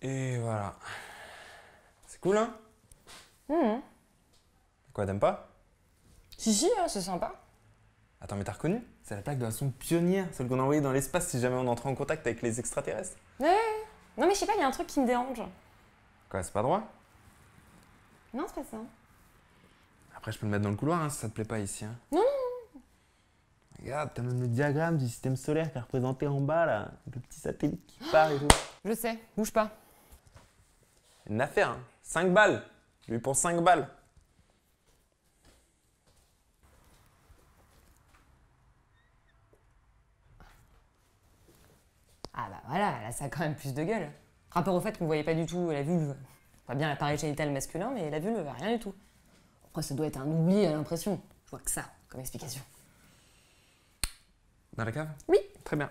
Et voilà. C'est cool, hein? Quoi, t'aimes pas? Si, hein, c'est sympa. Attends, mais t'as reconnu? C'est la plaque de la sonde pionnière, celle qu'on a envoyée dans l'espace si jamais on entrait en contact avec les extraterrestres. Ouais. Non mais je sais pas, il y a un truc qui me dérange. Quoi, c'est pas droit? Non, c'est pas ça. Après, je peux le mettre dans le couloir, hein, si ça te plaît pas ici. Hein. Non, non, non. Regarde, t'as même le diagramme du système solaire qui est représenté en bas, là. Le petit satellite qui part et tout. Je sais, bouge pas. Une affaire, hein. 5 balles. Lui pour 5 balles. Ah bah voilà, là ça a quand même plus de gueule. Rapport au fait qu'on voyait pas du tout la vulve. On voit bien l'appareil génital masculin, mais la vulve, rien du tout. Après, ça doit être un oubli à l'impression. Je vois que ça, comme explication. Dans la cave? Oui. Très bien.